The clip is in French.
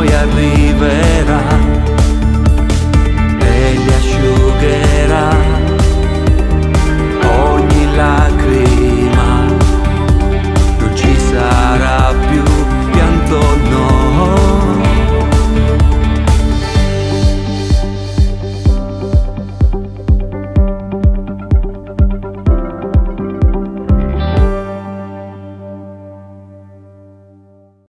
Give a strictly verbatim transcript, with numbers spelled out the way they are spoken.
moja libera.